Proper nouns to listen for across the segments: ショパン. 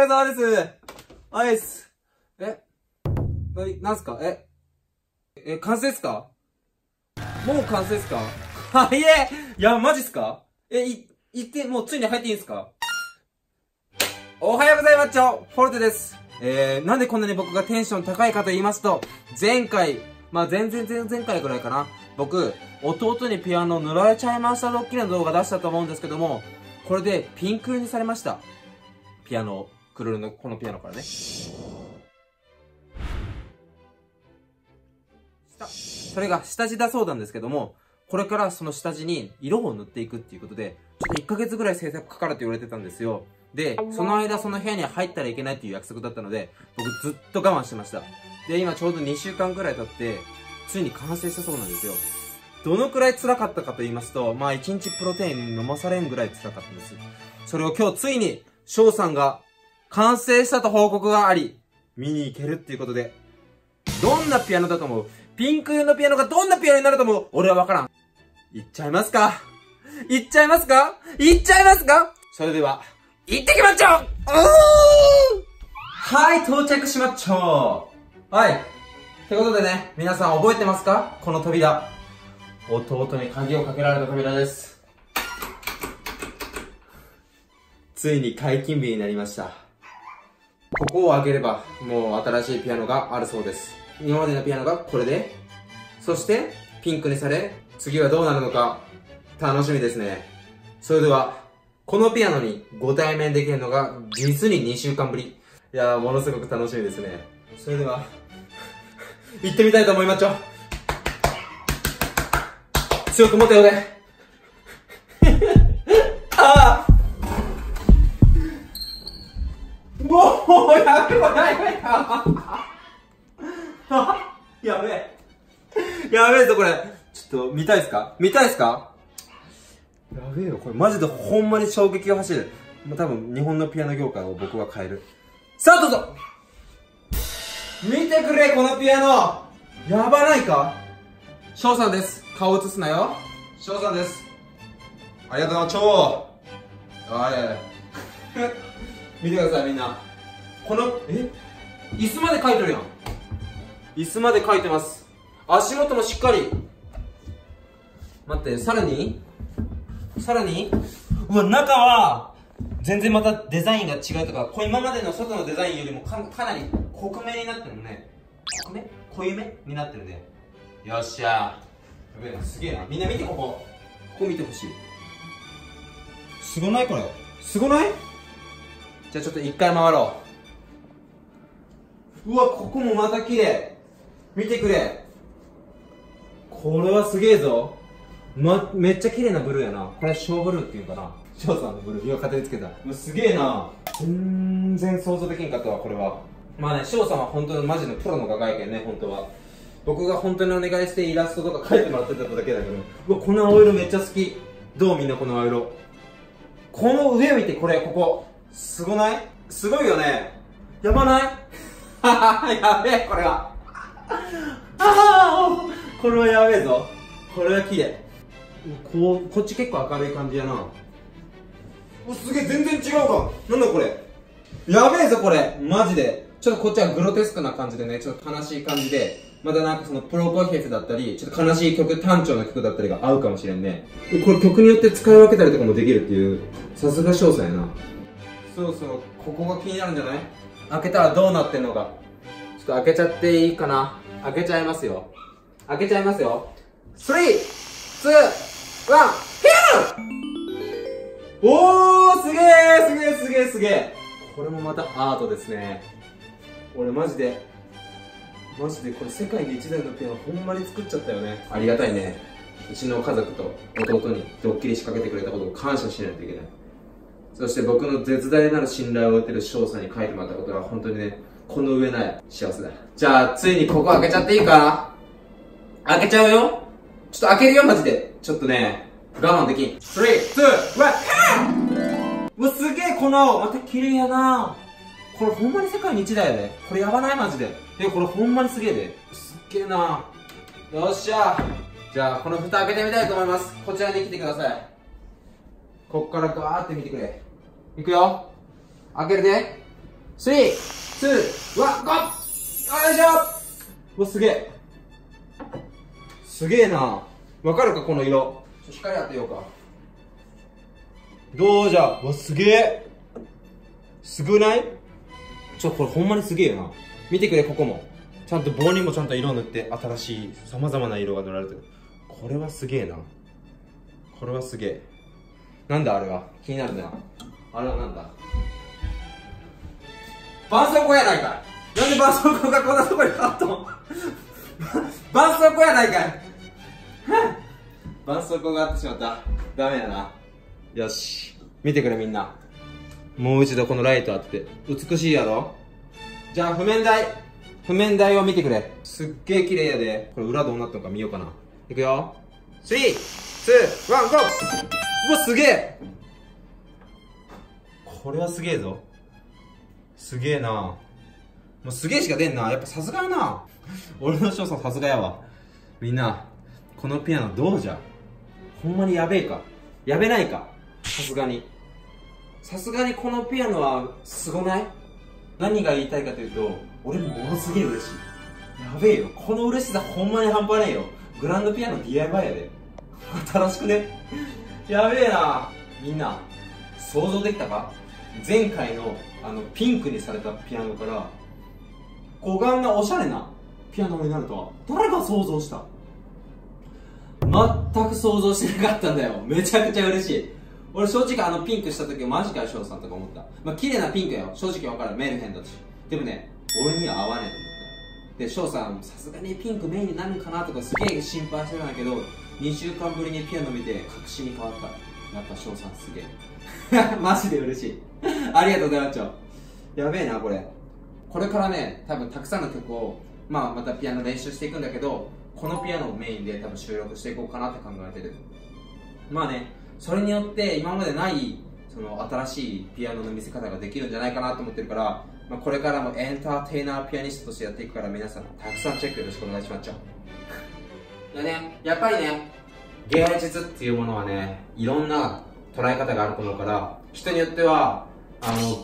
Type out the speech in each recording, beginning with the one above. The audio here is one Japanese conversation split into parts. れ様です。アイス。なんすか完成っすか？もう完成っすか？はいえ、いや、マジっすか？もうついに入っていいんすか？おはようございます、フォルテです。なんでこんなに僕がテンション高いかと言いますと、前回、前々回ぐらいかな、僕、弟にピアノを塗られちゃいましたドッキリの動画出したと思うんですけども、これでピンク色にされました。ピアノ、クルルのこのピアノからね。それが下地だそうなんですけども、これからその下地に色を塗っていくっていうことで、ちょっと1ヶ月ぐらい制作かかると言われてたんですよ。で、その間その部屋に入ったらいけないっていう約束だったので、僕ずっと我慢してました。で、今ちょうど2週間ぐらい経って、ついに完成したそうなんですよ。どのくらい辛かったかと言いますと、まあ1日プロテイン飲まされんぐらい辛かったんです。それを今日ついに、翔さんが完成したと報告があり、見に行けるっていうことで、どんなピアノだと思う？ピンク色のピアノがどんなピアノになると思う？俺はわからん。行っちゃいますか？行っちゃいますか？行っちゃいますか？それでは、行ってきまっちょ！はい、到着しまっちょ！はい。ってことでね、皆さん覚えてますか？この扉。弟に鍵をかけられた扉です。ついに解禁日になりました。ここを開ければ、もう新しいピアノがあるそうです。今までのピアノがこれで、そしてピンクにされ、次はどうなるのか、楽しみですね。それでは、このピアノにご対面できるのが、実に2週間ぶり。いやー、ものすごく楽しみですね。それでは、行ってみたいと思いまっちょ。強く持てよね。ああもう、やべえ、やべえ。やべえぞ、これ。ちょっと、見たいっすか？見たいっすか？やべえよ、これマジでほんまに衝撃を走る。もう多分、日本のピアノ業界を僕は変える。さあ、どうぞ！見てくれ、このピアノ！やばないか？翔さんです。顔映すなよ。翔さんです。ありがとう、超。はい。見てください、みんな。この、椅子まで書いてるやん。椅子まで書いてます。足元もしっかり。待って、さらにうわ、中は、全然またデザインが違うとか、こう今までの外のデザインよりもかなり濃くめになってるのね。濃くめ？濃ゆめになってるね。よっしゃー。やべえな、すげえな。みんな見て、ここ。ここ見てほしい。すごないこれ。すごない？じゃあちょっと一回回ろう。うわ、ここもまた綺麗。見てくれ。これはすげえぞ。めっちゃ綺麗なブルーやな。これ小ブルーっていうかな。翔さんのブルー。今勝手につけた。すげえな。全然想像できんかったわ、これは。まあね、翔さんは本当にマジのプロの画家やけんね、本当は。僕が本当にお願いしてイラストとか描いてもらってただけだけど。うわ、この青色めっちゃ好き。どうみんなこの青色。この上見て、これ、ここ。すごない？すごいよね。やばない？やべえ、これは。これはやべえぞ。これは綺麗。こっち結構明るい感じやな。お、すげえ、全然違うか。なんだこれ。やべえぞ、これ。マジで。ちょっとこっちはグロテスクな感じでね、ちょっと悲しい感じで、またなんかそのプロポイフェスだったり、ちょっと悲しい曲、単調な曲だったりが合うかもしれんね。これ曲によって使い分けたりとかもできるっていう、さすが翔さんやな。そうそう、ここが気になるんじゃない？開けたらどうなってんのか。ちょっと開けちゃっていいかな。開けちゃいますよ。開けちゃいますよ。3、2、1、ヒュー！おー、すげー、すげー、すげー、すげー。これもまたアートですね。俺マジでこれ世界で一台のピアノほんまに作っちゃったよね。ありがたいね。うちの家族と弟にドッキリ仕掛けてくれたことを感謝しないといけない。そして僕の絶大なる信頼を得てる翔さんに書いてもらったことは本当にね、この上ない幸せだ。じゃあ、ついにここ開けちゃっていいかな？開けちゃうよ。ちょっと開けるよ、マジで。ちょっとね、我慢できん。3、2、1、うわ、すげえ、この青。また綺麗やな。これほんまに世界に一台やで。これやばない、マジで。これほんまにすげえで。すっげえな。よっしゃ。じゃあ、この蓋開けてみたいと思います。こちらに来てください。こっからガーって見てくれ。いくよ。開けるで。3、2、1、GO！ よいしょ。すげえ、すげえな。わかるかこの色。光当てようか。どうじゃ。わ、すげえ、すごない？これほんまにすげえよな。見てくれ、ここもちゃんと棒にもちゃんと色を塗って、新しいさまざまな色が塗られてる。これはすげえな。これはすげえ。なんだあれは、気になるな。あれはなんだ、絆創膏やないかい。なんで絆創膏がこんなとこにあったの？絆創膏やないかい。絆創膏があってしまった。ダメやな。よし、見てくれみんな。もう一度このライト当てて、美しいやろ。じゃあ譜面台、譜面台を見てくれ。すっげえ綺麗やで。これ裏どうなったのか見ようかな。いくよ、3、2、1、GO！ うわ、すげえ。これはすげえぞ。すげえな。もうすげえしか出んな。やっぱさすがやな。俺の翔さんさすがやわ。みんな、このピアノどうじゃ。ほんまにやべえか、やべないか。さすがに、さすがにこのピアノはすごない？何が言いたいかというと、俺もものすげえ嬉しい。やべえよ、この嬉しさほんまに半端ねえよ。グランドピアノ DIY やで。新しくね。やべえな。みんな想像できたか？前回のピンクにされたピアノから五感がおしゃれなピアノになるとは誰が想像した？全く想像してなかったんだよ。めちゃくちゃ嬉しい。俺正直ピンクした時マジかよ翔さんとか思った。まあ綺麗なピンクやよ、正直分かる。メルヘンだし。でもね、俺には合わねえと思った。で翔さんさすがにピンクメインになるかなとかすげえ心配してたんだけど、2週間ぶりにピアノ見て確信に変わった。やっぱ翔さんすげえ。マジで嬉しい。ありがとうございます。やべえなこれ。これからね、多分たくさんの曲を、まあ、またピアノ練習していくんだけど、このピアノをメインで多分収録していこうかなって考えてる。まあね、それによって今までないその新しいピアノの見せ方ができるんじゃないかなと思ってるから、まあ、これからもエンターテイナーピアニストとしてやっていくから、皆さんたくさんチェックよろしくお願いします。でね、やっぱりね、芸術っていうものはね、いろんな捉え方があると思うから、人によっては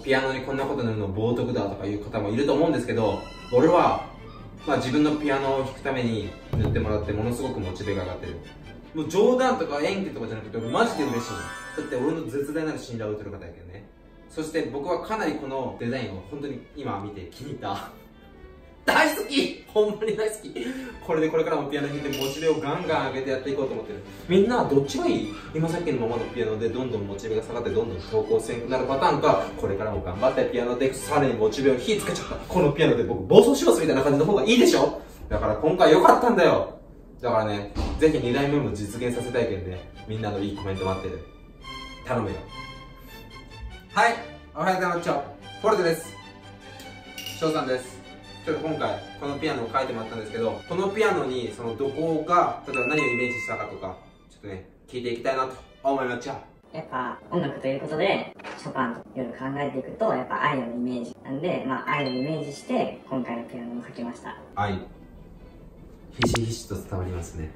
ピアノにこんなこと塗るの冒涜だとかいう方もいると思うんですけど、俺は、まあ、自分のピアノを弾くために塗ってもらって、ものすごくモチベが上がってる。もう冗談とか演技とかじゃなくて、マジで嬉しい。だって俺の絶大なる信頼を受ける方やけどね。そして僕はかなりこのデザインを本当に今見て気に入った。大好き、ほんまに大好き。これでこれからもピアノ弾いてモチベをガンガン上げてやっていこうと思ってる。みんなどっちがいい？今さっきのままのピアノでどんどんモチベが下がってどんどん方向性になるパターンか、これからも頑張ってピアノでさらにモチベを火つけちゃった、このピアノで僕暴走しますみたいな感じの方がいいでしょ。だから今回良かったんだよ。だからね、ぜひ2代目も実現させたいけどね、みんなのいいコメント待ってる。頼むよ。はい、おはようございます。フォルテです。翔さんです。ちょっと今回このピアノを描いてもらったんですけど、このピアノにそのどこが例えば何をイメージしたかとか、ちょっとね聞いていきたいなと思いました。やっぱ音楽ということでショパンといろいろ考えていくと、やっぱ愛のイメージなんで、まあ愛をイメージして今回のピアノを描きました。愛、ひしひしと伝わりますね。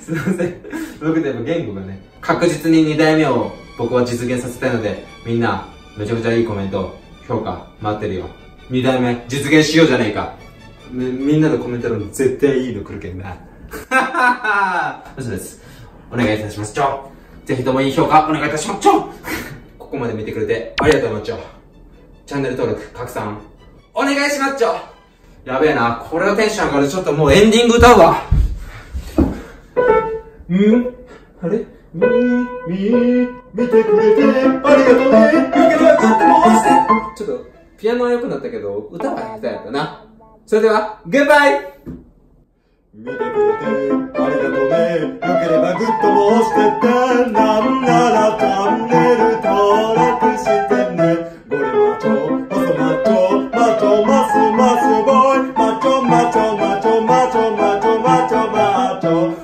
すいません。僕でも言語がね、確実に2代目を僕は実現させたいので、みんなめちゃくちゃいいコメント評価待ってるよ。2代目実現しようじゃねえか。みんなのコメント欄絶対いいの来るけんな。嘘です。お願いいたします。ぜひともいい評価お願いいたします。ここまで見てくれてありがとうございます。チャンネル登録拡散お願いします。やべえな、これはテンション上がる。ちょっともうエンディング歌うわ。うん、あれ、見てくれてありがとうね。よければちょっともう押して。ちょっとピアノは良くなったけど歌は下手やったな。それではグッバイ。見てくれてありがとうね。よければグッドも押してて、なんならチャンネル登録して